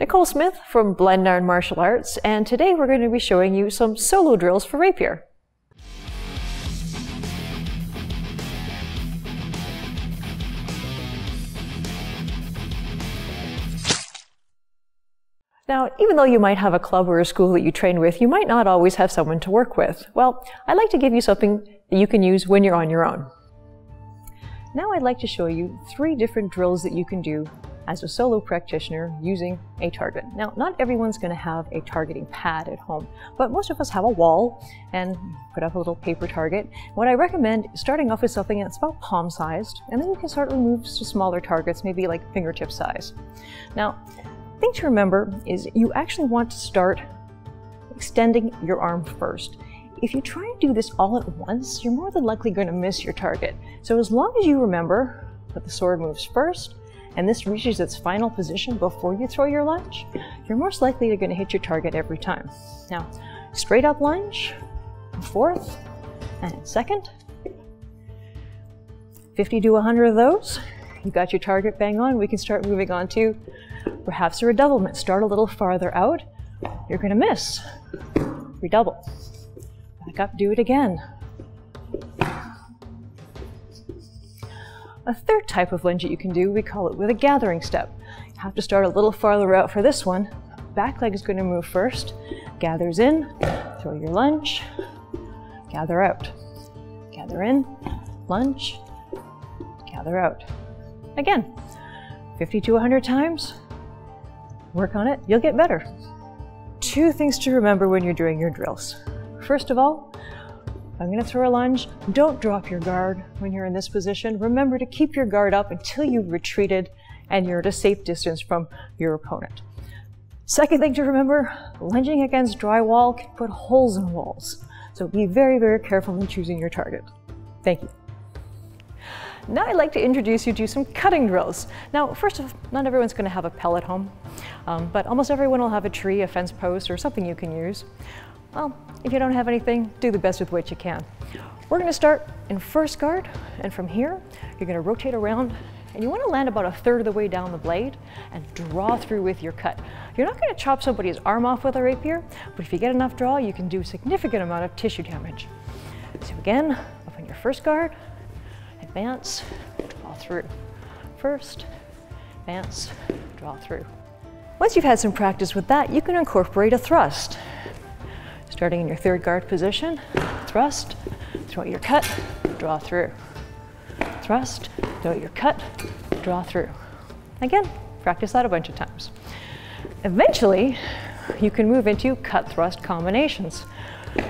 Nicole Smith from Blood and Iron Martial Arts, and today we're going to be showing you some solo drills for Rapier. Now, even though you might have a club or a school that you train with, you might not always have someone to work with. Well, I'd like to give you something that you can use when you're on your own. Now I'd like to show you three different drills that you can do as a solo practitioner using a target. Now, not everyone's going to have a targeting pad at home, but most of us have a wall and put up a little paper target. What I recommend is starting off with something that's about palm-sized, and then you can start to move to smaller targets, maybe like fingertip size. Now, the thing to remember is you actually want to start extending your arm first. If you try and do this all at once, you're more than likely going to miss your target. So as long as you remember that the sword moves first, and this reaches its final position before you throw your lunge, you're most likely going to hit your target every time. Now, straight up lunge, fourth, and second. 50 to 100 of those. You got your target bang on. We can start moving on to perhaps a redoublement. Start a little farther out. You're going to miss. Redouble. Back up, do it again. A third type of lunge that you can do, we call it with a gathering step. You have to start a little farther out for this one. Back leg is going to move first, gathers in, throw your lunge, gather out, gather in, lunge, gather out. Again, 50 to 100 times, work on it, you'll get better. Two things to remember when you're doing your drills. First of all, I'm going to throw a lunge. Don't drop your guard when you're in this position. Remember to keep your guard up until you've retreated and you're at a safe distance from your opponent. Second thing to remember, lunging against drywall can put holes in walls. So be very, very careful when choosing your target. Thank you. Now I'd like to introduce you to some cutting drills. Now, first of all, not everyone's going to have a pellet at home, but almost everyone will have a tree, a fence post, or something you can use. Well, if you don't have anything, do the best with what you can. We're going to start in first guard, and from here, you're going to rotate around, and you want to land about a third of the way down the blade and draw through with your cut. You're not going to chop somebody's arm off with a rapier, but if you get enough draw, you can do a significant amount of tissue damage. So again, up on your first guard, advance, draw through. First, advance, draw through. Once you've had some practice with that, you can incorporate a thrust. Starting in your third guard position, thrust, throw your cut, draw through. Thrust, throw your cut, draw through. Again, practice that a bunch of times. Eventually, you can move into cut-thrust combinations.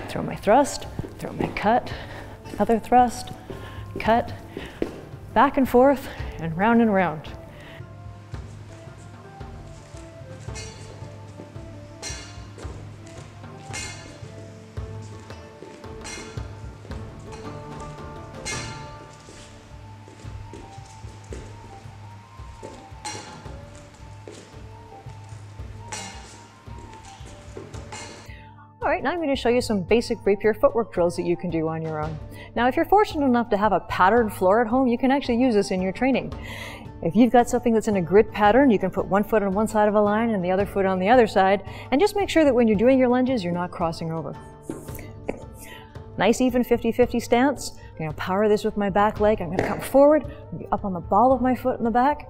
Throw my thrust, throw my cut, another thrust, cut, back and forth, and round and round. Alright, now I'm going to show you some basic rapier footwork drills that you can do on your own. Now, if you're fortunate enough to have a patterned floor at home, you can actually use this in your training. If you've got something that's in a grid pattern, you can put one foot on one side of a line and the other foot on the other side, and just make sure that when you're doing your lunges, you're not crossing over. Nice even 50-50 stance. I'm going to power this with my back leg. I'm going to come forward, be up on the ball of my foot in the back.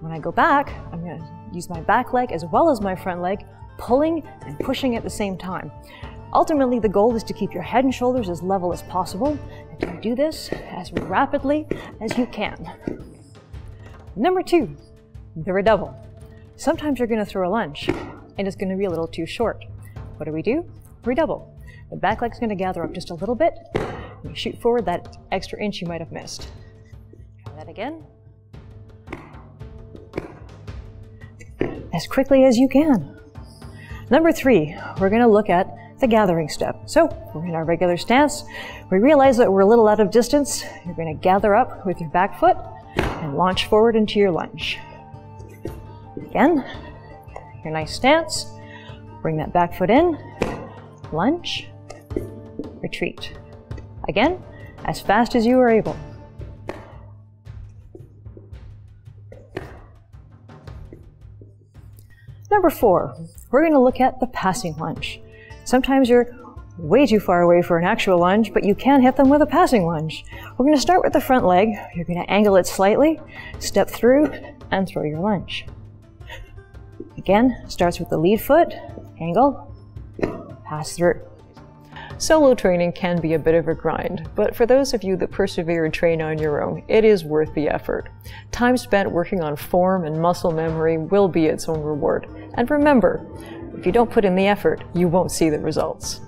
When I go back, I'm going to use my back leg as well as my front leg, pulling and pushing at the same time. Ultimately, the goal is to keep your head and shoulders as level as possible, and do this as rapidly as you can. Number two, the redouble. Sometimes you're going to throw a lunge, and it's going to be a little too short. What do? Redouble. The back leg's going to gather up just a little bit, and you shoot forward that extra inch you might have missed. Try that again. As quickly as you can. Number three, we're going to look at the gathering step. So we're in our regular stance. We realize that we're a little out of distance. You're going to gather up with your back foot and launch forward into your lunge. Again, your nice stance. Bring that back foot in, lunge, retreat. Again, as fast as you are able. Number four, we're gonna look at the passing lunge. Sometimes you're way too far away for an actual lunge, but you can hit them with a passing lunge. We're gonna start with the front leg. You're gonna angle it slightly, step through, and throw your lunge. Again, starts with the lead foot, angle, pass through. Solo training can be a bit of a grind, but for those of you that persevere and train on your own, it is worth the effort. Time spent working on form and muscle memory will be its own reward. And remember, if you don't put in the effort, you won't see the results.